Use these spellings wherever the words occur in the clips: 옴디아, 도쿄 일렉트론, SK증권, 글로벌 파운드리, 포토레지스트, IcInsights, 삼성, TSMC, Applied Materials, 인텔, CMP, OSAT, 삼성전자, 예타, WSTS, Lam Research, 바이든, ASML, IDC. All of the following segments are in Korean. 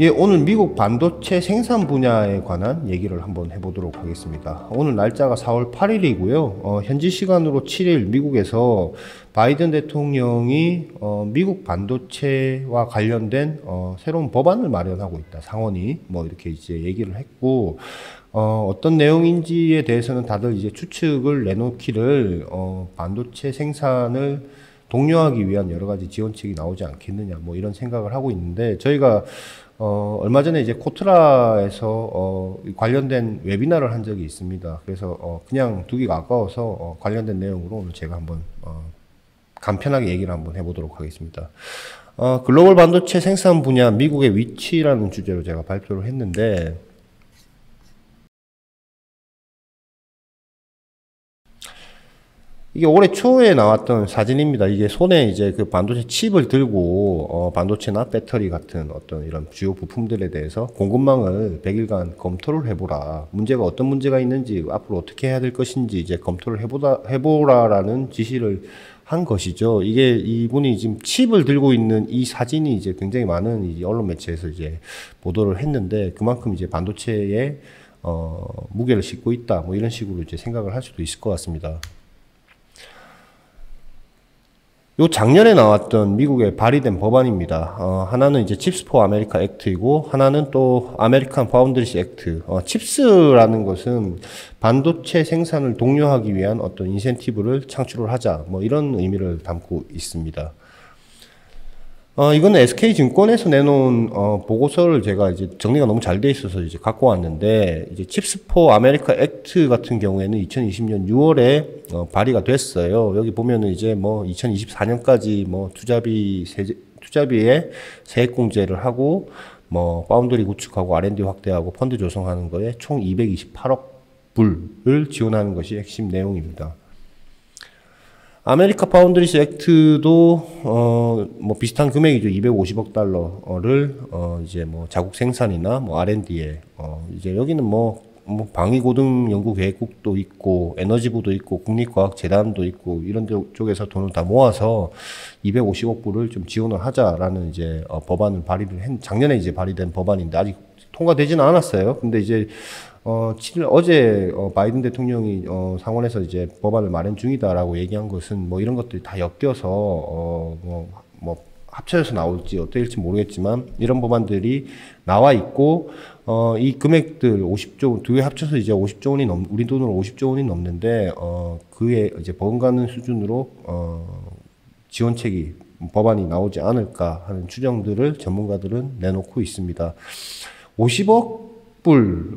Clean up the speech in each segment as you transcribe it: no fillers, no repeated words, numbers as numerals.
예, 오늘 미국 반도체 생산 분야에 관한 얘기를 한번 해보도록 하겠습니다. 오늘 날짜가 4월 8일이고요. 현지 시간으로 7일 미국에서 바이든 대통령이 미국 반도체와 관련된 새로운 법안을 마련하고 있다. 상원이 뭐 이렇게 이제 얘기를 했고, 어떤 내용인지에 대해서는 다들 이제 추측을 내놓기를 반도체 생산을 독려하기 위한 여러 가지 지원책이 나오지 않겠느냐, 뭐 이런 생각을 하고 있는데, 저희가 얼마 전에 이제 코트라에서 관련된 웨비나를 한 적이 있습니다. 그래서 그냥 두기가 아까워서 관련된 내용으로 오늘 제가 한번 간편하게 얘기를 한번 해보도록 하겠습니다. 글로벌 반도체 생산 분야 미국의 위치라는 주제로 제가 발표를 했는데, 이게 올해 초에 나왔던 사진입니다. 이게 손에 이제 그 반도체 칩을 들고 반도체나 배터리 같은 어떤 이런 주요 부품들에 대해서 공급망을 100일간 검토를 해보라. 문제가 어떤 문제가 있는지, 앞으로 어떻게 해야 될 것인지 이제 검토를 해보라라는 지시를 한 것이죠. 이게 이분이 지금 칩을 들고 있는 이 사진이 이제 굉장히 많은 이제 언론 매체에서 이제 보도를 했는데, 그만큼 이제 반도체에 무게를 싣고 있다. 뭐 이런 식으로 이제 생각을 할 수도 있을 것 같습니다. 요 작년에 나왔던 미국에 발의된 법안입니다. 하나는 이제 Chips for America Act이고, 하나는 또 American Foundries Act. 칩스라는 것은 반도체 생산을 독려하기 위한 어떤 인센티브를 창출을 하자, 뭐 이런 의미를 담고 있습니다. 이건 SK증권에서 내놓은 보고서를 제가 이제 정리가 너무 잘 돼 있어서 이제 갖고 왔는데, 이제 칩스 포 아메리카 액트 같은 경우에는 2020년 6월에 발의가 됐어요. 여기 보면은 이제 뭐 2024년까지 뭐 투자비에 세액 공제를 하고, 뭐 파운드리 구축하고 R&D 확대하고 펀드 조성하는 거에 총 228억 불을 지원하는 것이 핵심 내용입니다. 아메리카 파운드리스 액트도 뭐 비슷한 금액이죠. 250억 달러를 이제 뭐 자국 생산이나 뭐 R&D에 이제 여기는 뭐 방위고등연구계획국도 있고, 에너지부도 있고, 국립과학재단도 있고, 이런 쪽에서 돈을 다 모아서 250억 불을 좀 지원을 하자라는 이제 법안을 발의를 작년에 이제 발의된 법안인데 아직 통과되지는 않았어요. 근데 이제 어제 바이든 대통령이 상원에서 이제 법안을 마련 중이다라고 얘기한 것은 뭐 이런 것들이 다 엮여서 합쳐져서 나올지 어떻게 될지 모르겠지만, 이런 법안들이 나와 있고, 이 금액들 50조 원, 두 개 합쳐서 이제 50조 원이 우리 돈으로 50조 원이 넘는데, 그에 이제 버금가는 수준으로 지원책이 법안이 나오지 않을까 하는 추정들을 전문가들은 내놓고 있습니다. 50억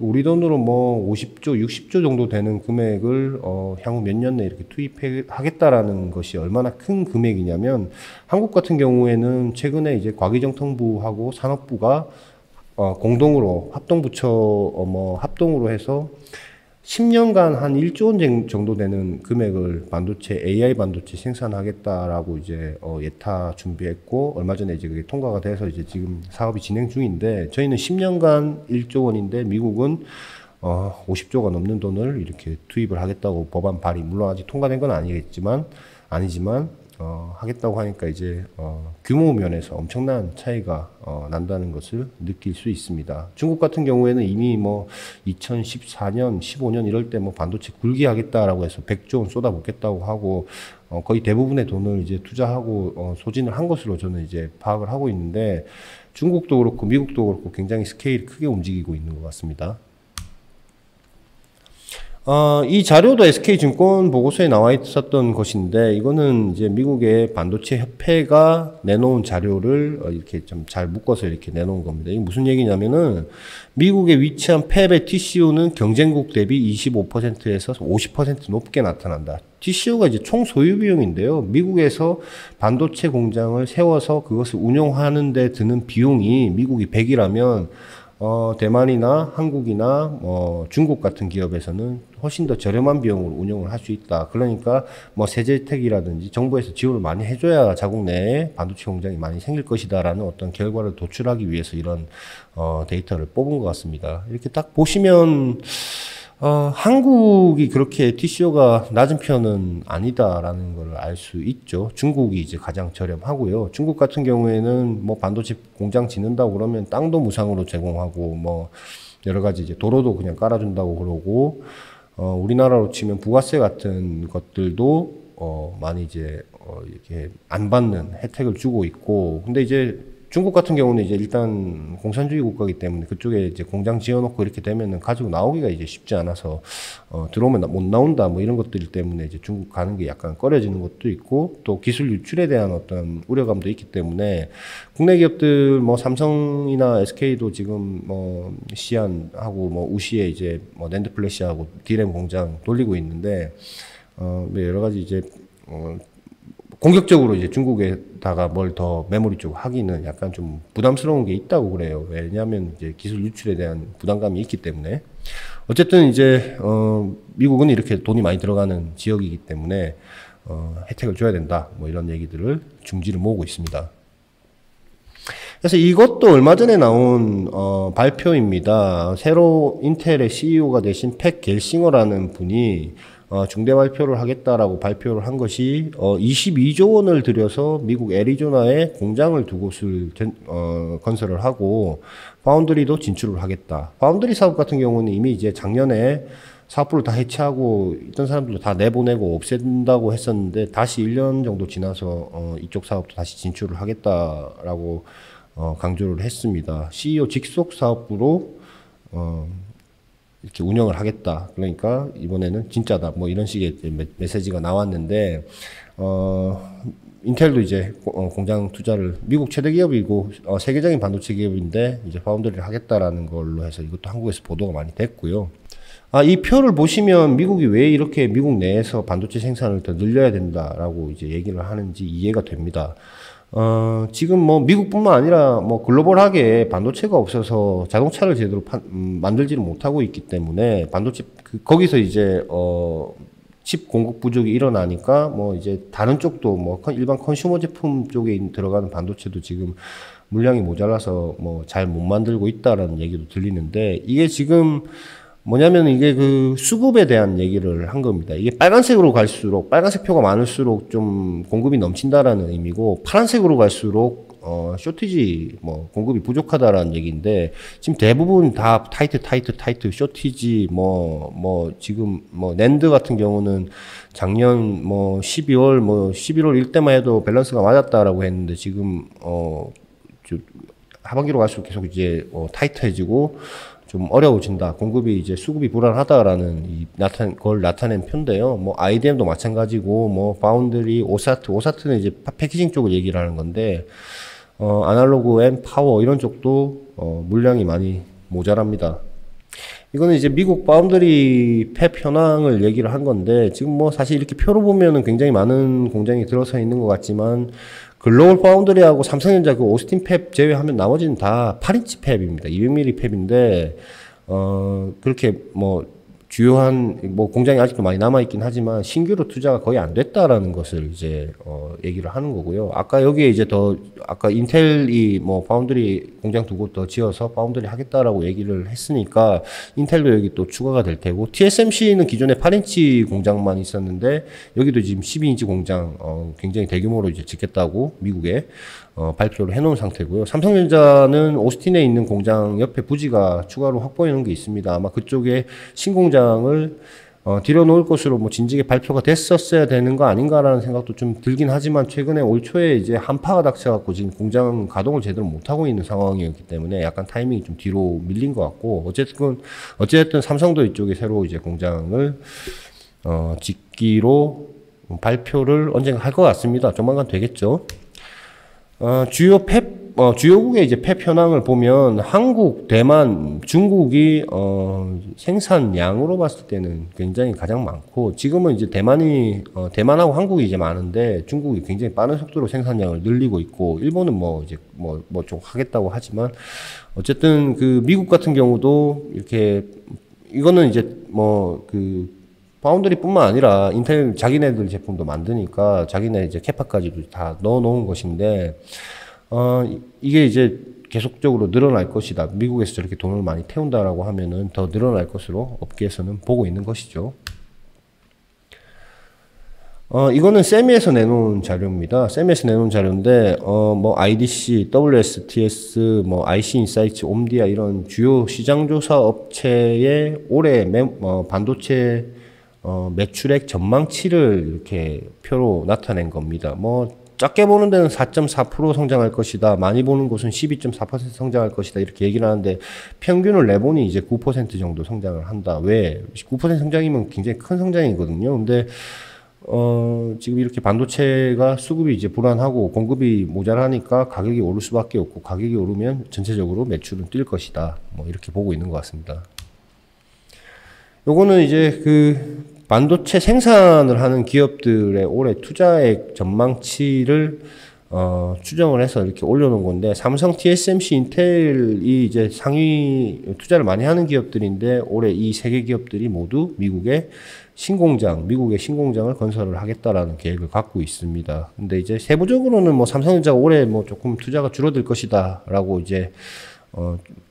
우리 돈으로 뭐 50조, 60조 정도 되는 금액을 향후 몇 년 내에 이렇게 투입하겠다라는 것이 얼마나 큰 금액이냐면, 한국 같은 경우에는 최근에 이제 과기정통부하고 산업부가 공동으로 합동부처 합동으로 해서 10년간 한 1조 원 정도 되는 금액을 AI 반도체 생산하겠다라고 이제 예타 준비했고, 얼마 전에 이제 그게 통과가 돼서 이제 지금 사업이 진행 중인데, 저희는 10년간 1조 원인데 미국은 50조가 넘는 돈을 이렇게 투입을 하겠다고 법안 발의, 물론 아직 통과된 건 아니지만 하겠다고 하니까 이제 규모 면에서 엄청난 차이가 난다는 것을 느낄 수 있습니다. 중국 같은 경우에는 이미 뭐 2014년, 15년 이럴 때 뭐 반도체 굴기하겠다라고 해서 100조 원 쏟아붓겠다고 하고, 거의 대부분의 돈을 이제 투자하고 소진을 한 것으로 저는 이제 파악을 하고 있는데, 중국도 그렇고 미국도 그렇고 굉장히 스케일이 크게 움직이고 있는 것 같습니다. 이 자료도 SK증권 보고서에 나와 있었던 것인데, 이거는 이제 미국의 반도체 협회가 내놓은 자료를 이렇게 좀 잘 묶어서 이렇게 내놓은 겁니다. 이게 무슨 얘기냐면은, 미국에 위치한 팹의 TCO는 경쟁국 대비 25%에서 50% 높게 나타난다. TCO가 이제 총 소유 비용인데요. 미국에서 반도체 공장을 세워서 그것을 운영하는 데 드는 비용이 미국이 100이라면 대만이나 한국이나 중국 같은 기업에서는 훨씬 더 저렴한 비용으로 운영을 할 수 있다. 그러니까 뭐 세제 혜택이라든지 정부에서 지원을 많이 해줘야 자국 내에 반도체 공장이 많이 생길 것이다라는 어떤 결과를 도출하기 위해서 이런 데이터를 뽑은 것 같습니다. 이렇게 딱 보시면 한국이 그렇게 TCO가 낮은 편은 아니다라는 걸 알 수 있죠. 중국이 이제 가장 저렴하고요. 중국 같은 경우에는 뭐 반도체 공장 짓는다고 그러면 땅도 무상으로 제공하고 뭐 여러 가지 이제 도로도 그냥 깔아준다고 그러고, 우리나라로 치면 부가세 같은 것들도 많이 이제 이렇게 안 받는 혜택을 주고 있고, 근데 이제 중국 같은 경우는 이제 일단 공산주의 국가이기 때문에 그쪽에 이제 공장 지어놓고 이렇게 되면은 가지고 나오기가 이제 쉽지 않아서 들어오면 못 나온다 뭐 이런 것들 때문에 이제 중국 가는 게 약간 꺼려지는 것도 있고, 또 기술 유출에 대한 어떤 우려감도 있기 때문에 국내 기업들 뭐 삼성이나 SK도 지금 뭐 시안하고 뭐 우시에 이제 뭐 낸드 플래시하고 D램 공장 돌리고 있는데 여러 가지 이제 공격적으로 이제 중국에다가 뭘 더 메모리 쪽 하기는 약간 좀 부담스러운 게 있다고 그래요. 왜냐하면 이제 기술 유출에 대한 부담감이 있기 때문에. 어쨌든 이제, 미국은 이렇게 돈이 많이 들어가는 지역이기 때문에, 혜택을 줘야 된다. 뭐 이런 얘기들을 중지를 모으고 있습니다. 그래서 이것도 얼마 전에 나온, 발표입니다. 새로 인텔의 CEO가 되신 팩 겔싱어라는 분이 중대 발표를 하겠다라고 발표를 한 것이 22조 원을 들여서 미국 애리조나에 공장을 두 곳을 건설을 하고 파운드리도 진출을 하겠다. 파운드리 사업 같은 경우는 이미 이제 작년에 사업부를 다 해체하고 있던 사람들도 다 내보내고 없앤다고 했었는데 다시 1년 정도 지나서 이쪽 사업도 다시 진출을 하겠다라고 강조를 했습니다. CEO 직속 사업부로 이렇게 운영을 하겠다. 그러니까 이번에는 진짜다. 뭐 이런 식의 메시지가 나왔는데, 인텔도 이제 공장 투자를 미국 최대 기업이고 세계적인 반도체 기업인데 이제 파운드리를 하겠다라는 걸로 해서 이것도 한국에서 보도가 많이 됐고요. 아, 이 표를 보시면 미국이 왜 이렇게 미국 내에서 반도체 생산을 더 늘려야 된다라고 이제 얘기를 하는지 이해가 됩니다. 지금 뭐 미국뿐만 아니라 뭐 글로벌하게 반도체가 없어서 자동차를 제대로 만들지를 못하고 있기 때문에 반도체 거기서 이제 칩 공급 부족이 일어나니까 뭐 이제 다른 쪽도 뭐 일반 컨슈머 제품 쪽에 들어가는 반도체도 지금 물량이 모자라서 뭐 잘 못 만들고 있다라는 얘기도 들리는데, 이게 지금 뭐냐면 이게 그 수급에 대한 얘기를 한 겁니다. 이게 빨간색으로 갈수록, 빨간색 표가 많을수록 좀 공급이 넘친다라는 의미고, 파란색으로 갈수록 쇼티지, 뭐 공급이 부족하다라는 얘기인데, 지금 대부분 다 타이트 쇼티지, 지금 낸드 같은 경우는 작년 12월 11월 일때만 해도 밸런스가 맞았다라고 했는데 지금 하반기로 갈수록 계속 이제 타이트해지고 좀 어려워진다. 공급이 이제 수급이 불안하다라는 걸 나타낸 편인데요. 뭐 IDM도 마찬가지고 파운드리, 오사트, 오사트는 이제 패키징 쪽을 얘기를 하는 건데 아날로그 앤 파워 이런 쪽도 물량이 많이 모자랍니다. 이거는 이제 미국 파운드리 팹 현황을 얘기를 한 건데, 지금 사실 이렇게 표로 보면은 굉장히 많은 공장이 들어서 있는 것 같지만 글로벌 파운드리하고 삼성전자 그 오스틴 팹 제외하면 나머지는 다 8인치 팹입니다. 200mm 팹인데 그렇게 주요한 공장이 아직도 많이 남아 있긴 하지만 신규로 투자가 거의 안 됐다라는 것을 이제 얘기를 하는 거고요. 아까 여기에 이제 아까 인텔이 파운드리 공장 두 곳 더 지어서 파운드리 하겠다라고 얘기를 했으니까 인텔도 여기 또 추가가 될 테고, TSMC는 기존에 8인치 공장만 있었는데 여기도 지금 12인치 공장 굉장히 대규모로 이제 짓겠다고 미국에 발표를 해놓은 상태고요. 삼성전자는 오스틴에 있는 공장 옆에 부지가 추가로 확보해 놓은 게 있습니다. 아마 그쪽에 신공장을 들여 놓을 것으로 진지하게 발표가 됐었어야 되는 거 아닌가라는 생각도 좀 들긴 하지만, 최근에 올 초에 이제 한파가 닥쳐갖고 지금 공장 가동을 제대로 못하고 있는 상황이었기 때문에 약간 타이밍이 좀 뒤로 밀린 것 같고, 어쨌든 삼성도 이쪽에 새로 이제 공장을 짓기로 발표를 언젠가 할 것 같습니다. 조만간 되겠죠. 주요국의 이제 팹 현황을 보면 한국, 대만, 중국이 생산량으로 봤을 때는 굉장히 가장 많고, 지금은 이제 대만하고 한국이 이제 많은데 중국이 굉장히 빠른 속도로 생산량을 늘리고 있고, 일본은 좀 하겠다고 하지만, 어쨌든 그 미국 같은 경우도 이렇게 이거는 이제 파운드리 뿐만 아니라 인텔 자기네들 제품도 만드니까 자기네 이제 캐파까지도 다 넣어 놓은 것인데, 이게 이제 계속적으로 늘어날 것이다. 미국에서 저렇게 돈을 많이 태운다라고 하면은 더 늘어날 것으로 업계에서는 보고 있는 것이죠. 이거는 세미에서 내놓은 자료입니다. 세미에서 내놓은 자료인데, IDC, WSTS, IcInsights, 옴디아 이런 주요 시장조사 업체의 올해 반도체 매출액 전망치를 이렇게 표로 나타낸 겁니다. 작게 보는 데는 4.4% 성장할 것이다. 많이 보는 곳은 12.4% 성장할 것이다. 이렇게 얘기를 하는데, 평균을 내보니 이제 9% 정도 성장을 한다. 왜? 9% 성장이면 굉장히 큰 성장이거든요. 근데, 지금 이렇게 반도체가 수급이 이제 불안하고 공급이 모자라니까 가격이 오를 수밖에 없고, 가격이 오르면 전체적으로 매출은 뛸 것이다. 이렇게 보고 있는 것 같습니다. 요거는 이제 그 반도체 생산을 하는 기업들의 올해 투자액 전망치를 추정을 해서 이렇게 올려놓은 건데, 삼성, TSMC, 인텔이 이제 상위 투자를 많이 하는 기업들인데, 올해 이 세 개 기업들이 모두 미국의 신공장을 건설을 하겠다라는 계획을 갖고 있습니다. 근데 이제 세부적으로는 삼성전자가 올해 조금 투자가 줄어들 것이다라고 이제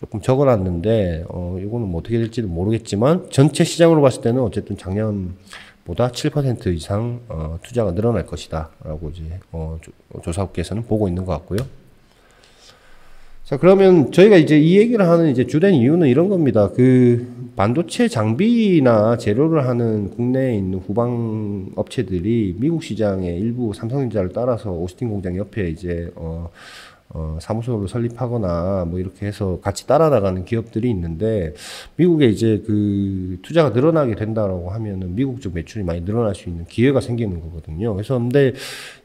조금 적어놨는데, 이거는 어떻게 될지는 모르겠지만, 전체 시장으로 봤을 때는 어쨌든 작년보다 7% 이상, 투자가 늘어날 것이다. 라고 이제, 조사업계에서는 보고 있는 것 같고요. 자, 그러면 저희가 이제 이 얘기를 하는 이제 주된 이유는 이런 겁니다. 반도체 장비나 재료를 하는 국내에 있는 후방 업체들이 미국 시장의 일부 삼성전자를 따라서 오스틴 공장 옆에 이제, 사무소를 설립하거나 이렇게 해서 같이 따라 나가는 기업들이 있는데, 미국에 이제 투자가 늘어나게 된다라고 하면은 미국 쪽 매출이 많이 늘어날 수 있는 기회가 생기는 거거든요. 그래서 근데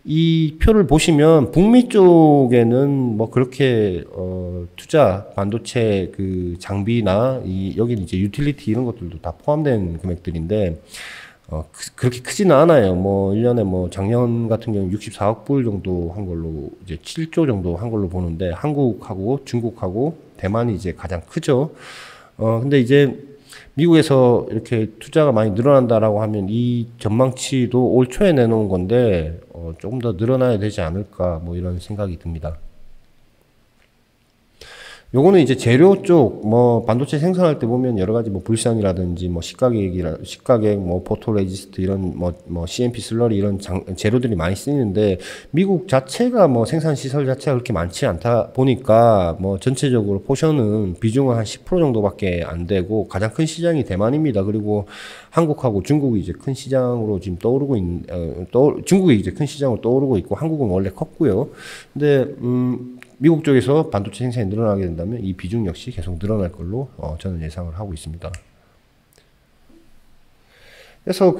이 표를 보시면 북미 쪽에는 그렇게 투자 반도체 장비나 여기는 이제 유틸리티 이런 것들도 다 포함된 금액들인데, 그렇게 크지는 않아요. 1년에 작년 같은 경우 64억 불 정도 한 걸로, 이제 7조 정도 한 걸로 보는데, 한국하고 중국하고 대만이 이제 가장 크죠. 근데 이제 미국에서 이렇게 투자가 많이 늘어난다라고 하면 이 전망치도 올 초에 내놓은 건데, 조금 더 늘어나야 되지 않을까, 이런 생각이 듭니다. 요거는 이제 재료 쪽, 반도체 생산할 때 보면 여러 가지 불산이라든지, 식가객, 포토레지스트 이런, CMP 슬러리 이런 재료들이 많이 쓰이는데, 미국 자체가 생산 시설 자체가 그렇게 많지 않다 보니까, 전체적으로 포션은 비중은 한 10% 정도밖에 안 되고, 가장 큰 시장이 대만입니다. 그리고 한국하고 중국이 이제 큰 시장으로 지금 중국이 이제 큰 시장으로 떠오르고 있고, 한국은 원래 컸고요. 근데, 미국 쪽에서 반도체 생산이 늘어나게 된다면 이 비중 역시 계속 늘어날 걸로 저는 예상을 하고 있습니다. 그래서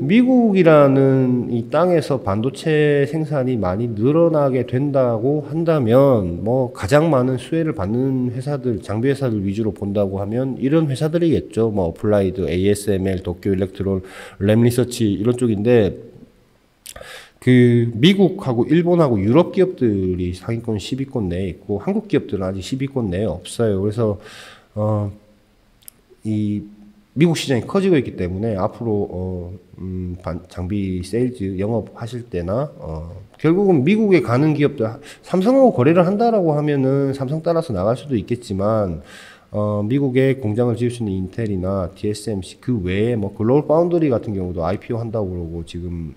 미국이라는 이 땅에서 반도체 생산이 많이 늘어나게 된다고 한다면, 가장 많은 수혜를 받는 회사들, 장비 회사들 위주로 본다고 하면 이런 회사들이겠죠. 어플라이드, ASML, 도쿄 일렉트론, 램 리서치 이런 쪽인데, 미국하고 일본하고 유럽 기업들이 상위권 10위권 내에 있고, 한국 기업들은 아직 10위권 내에 없어요. 그래서, 미국 시장이 커지고 있기 때문에 앞으로, 장비 세일즈 영업하실 때나, 결국은 미국에 가는 기업들, 삼성하고 거래를 한다라고 하면은 삼성 따라서 나갈 수도 있겠지만, 미국에 공장을 지을 수 있는 인텔이나 TSMC 그 외에 글로벌 파운드리 같은 경우도 IPO 한다고 그러고 지금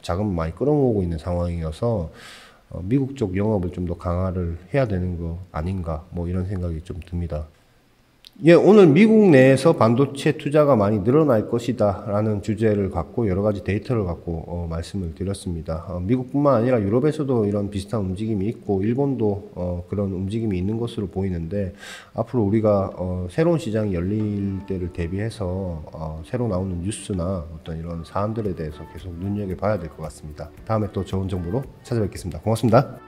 자금 많이 끌어모으고 있는 상황이어서 미국 쪽 영업을 좀 더 강화를 해야 되는 거 아닌가 이런 생각이 좀 듭니다. 예, 오늘 미국 내에서 반도체 투자가 많이 늘어날 것이다 라는 주제를 갖고 여러 가지 데이터를 갖고 말씀을 드렸습니다. 미국뿐만 아니라 유럽에서도 이런 비슷한 움직임이 있고, 일본도 그런 움직임이 있는 것으로 보이는데, 앞으로 우리가 새로운 시장이 열릴 때를 대비해서 새로 나오는 뉴스나 어떤 이런 사안들에 대해서 계속 눈여겨봐야 될 것 같습니다. 다음에 또 좋은 정보로 찾아뵙겠습니다. 고맙습니다.